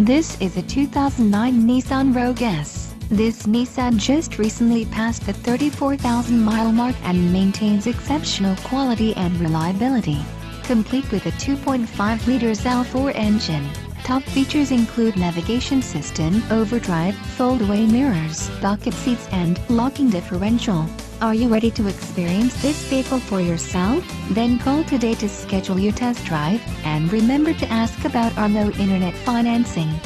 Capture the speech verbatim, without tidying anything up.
This is a two thousand nine Nissan Rogue S. This Nissan just recently passed the thirty-four thousand mile mark and maintains exceptional quality and reliability. Complete with a two point five liters L four engine. Top features include navigation system, overdrive, foldaway mirrors, bucket seats and locking differential. Are you ready to experience this vehicle for yourself? Then call today to schedule your test drive, and remember to ask about our low internet financing.